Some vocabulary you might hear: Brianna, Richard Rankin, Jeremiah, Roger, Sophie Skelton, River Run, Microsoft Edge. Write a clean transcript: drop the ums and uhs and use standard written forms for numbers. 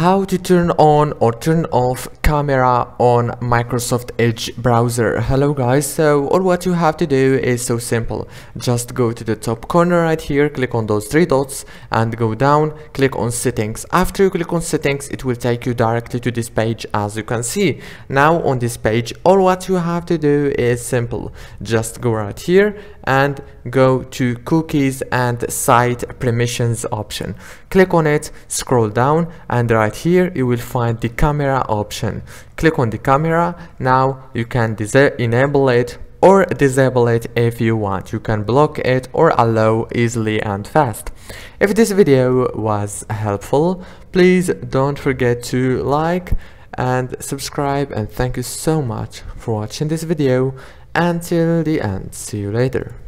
how to turn on or turn off camera on Microsoft Edge browser. Hello guys, so all what you have to do is so simple. Just go to the top corner right here, click on those three dots and go down, click on settings. After you click on settings, it will take you directly to this page as you can see. Now on this page, all what you have to do is simple. Just go right here and go to cookies and site permissions option. Click on it, scroll down, and right here you will find the camera option. Click on the camera. Now you can enable it or disable it if you want. You can block it or allow easily and fast. If this video was helpful, please don't forget to like and subscribe, and thank you so much for watching this video until the end. See you later.